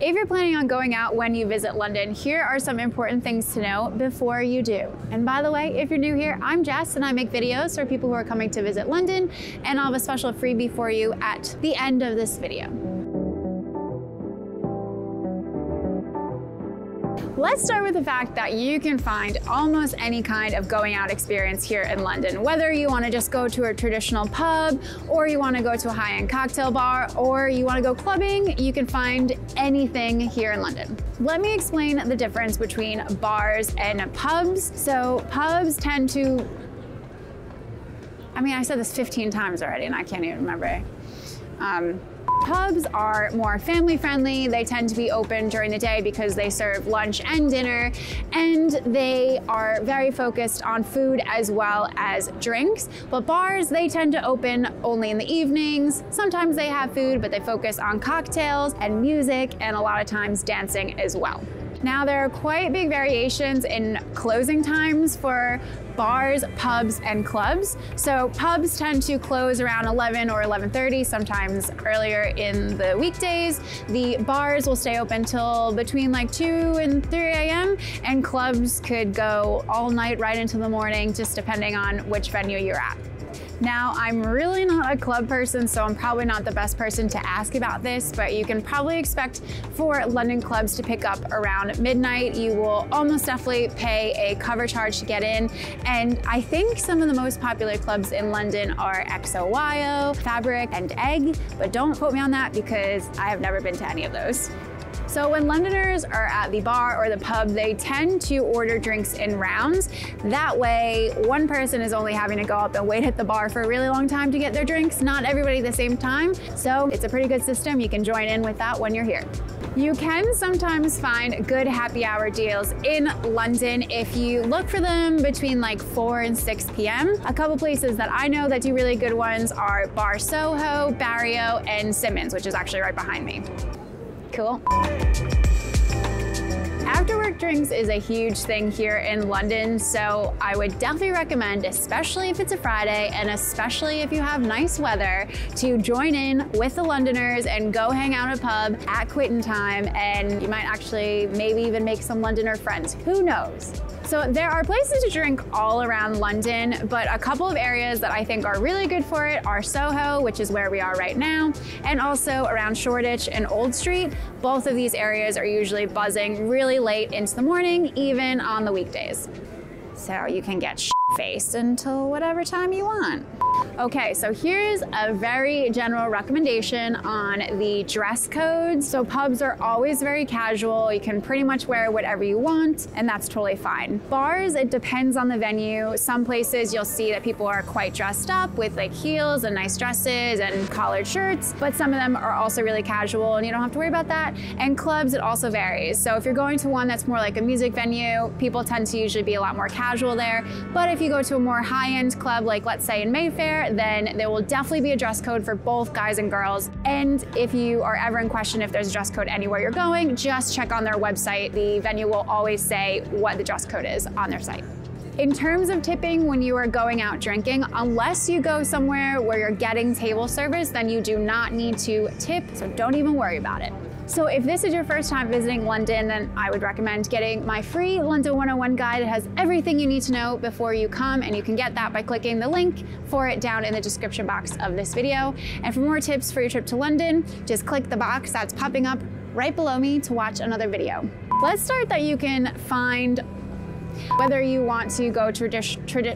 If you're planning on going out when you visit London, here are some important things to know before you do. And by the way, if you're new here, I'm Jess and I make videos for people who are coming to visit London, and I'll have a special freebie for you at the end of this video. Let's start with the fact that you can find almost any kind of going out experience here in London, whether you want to just go to a traditional pub, or you want to go to a high-end cocktail bar, or you want to go clubbing. You can find anything here in London. Let me explain the difference between bars and pubs. So pubs tend to, I mean, I said this 15 times already and I can't even remember. Pubs are more family-friendly. They tend to be open during the day because they serve lunch and dinner, and they are very focused on food as well as drinks. But bars, they tend to open only in the evenings. Sometimes they have food, but they focus on cocktails and music and a lot of times dancing as well. Now, there are quite big variations in closing times for bars, pubs, and clubs. So pubs tend to close around 11 or 11:30, sometimes earlier in the weekdays. The bars will stay open till between like 2 and 3 a.m. and clubs could go all night right into the morning, just depending on which venue you're at. Now, I'm really not a club person, so I'm probably not the best person to ask about this, but you can probably expect for London clubs to pick up around midnight. You will almost definitely pay a cover charge to get in. And I think some of the most popular clubs in London are XOYO, Fabric, and Egg, but don't quote me on that because I have never been to any of those. So when Londoners are at the bar or the pub, they tend to order drinks in rounds. That way, one person is only having to go up and wait at the bar for a really long time to get their drinks, not everybody at the same time. So it's a pretty good system. You can join in with that when you're here. You can sometimes find good happy hour deals in London if you look for them between like 4 and 6 p.m. A couple places that I know that do really good ones are Bar Soho, Barrio, and Simmons, which is actually right behind me. Cool. After work drinks is a huge thing here in London, so I would definitely recommend, especially if it's a Friday and especially if you have nice weather, to join in with the Londoners and go hang out at a pub at quitting time, and you might actually maybe even make some Londoner friends. Who knows? So there are places to drink all around London, but a couple of areas that I think are really good for it are Soho, which is where we are right now, and also around Shoreditch and Old Street. Both of these areas are usually buzzing really late into the morning, even on the weekdays. So you can get shit-faced until whatever time you want. Okay, so here's a very general recommendation on the dress code. So pubs are always very casual. You can pretty much wear whatever you want, and that's totally fine. Bars, it depends on the venue. Some places you'll see that people are quite dressed up with like heels and nice dresses and collared shirts, but some of them are also really casual and you don't have to worry about that. And clubs, it also varies. So if you're going to one that's more like a music venue, people tend to usually be a lot more casual there. But if you go to a more high-end club, like let's say in Mayfair, then there will definitely be a dress code for both guys and girls. And if you are ever in question if there's a dress code anywhere you're going, just check on their website. The venue will always say what the dress code is on their site. In terms of tipping when you are going out drinking, unless you go somewhere where you're getting table service, then you do not need to tip, so don't even worry about it. So if this is your first time visiting London, then I would recommend getting my free London 101 guide. It has everything you need to know before you come, and you can get that by clicking the link for it down in the description box of this video. And for more tips for your trip to London, just click the box that's popping up right below me to watch another video. Let's start that you can find whether you want to go to a traditional